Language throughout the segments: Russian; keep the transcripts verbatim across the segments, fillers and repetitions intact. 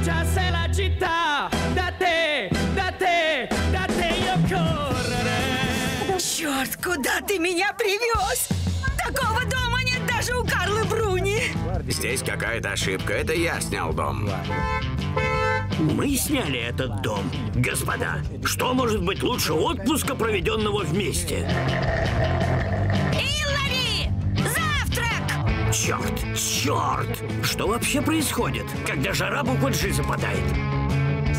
brucia se la città, da te, da te, da te io correrei. Черт, куда ты меня привез? Такого дома нет даже у Карлы Бруни. Здесь какая-то ошибка, это я снял дом. Мы сняли этот дом. Господа, что может быть лучше отпуска, проведенного вместе? Иллари! Завтрак! Черт, черт! Что вообще происходит, когда жара буквально западает?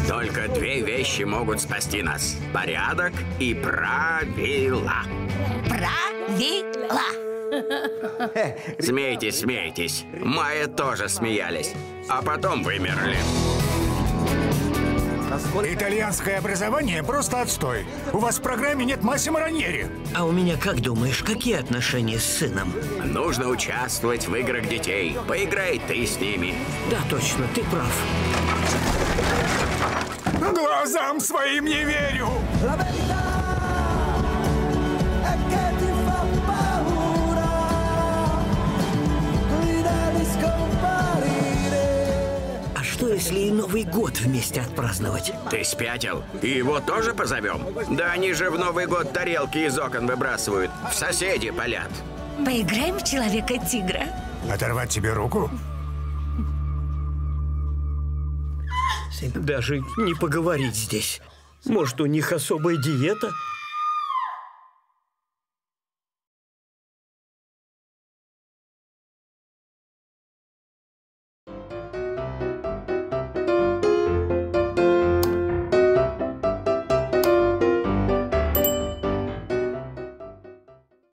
Только две вещи могут спасти нас. Порядок и правила. Правила. Смейтесь, смейтесь. Майя тоже смеялись. А потом вымерли. Итальянское образование просто отстой. У вас в программе нет Массимо Раньери. А у меня, как думаешь, какие отношения с сыном? Нужно участвовать в играх детей. Поиграй ты с ними. Да, точно, ты прав. Глазам своим не верю. Что, если и Новый год вместе отпраздновать? Ты спятил? И его тоже позовем? Да они же в Новый год тарелки из окон выбрасывают. В соседи палят. Поиграем в Человека-тигра. Оторвать тебе руку? Даже не поговорить здесь. Может, у них особая диета?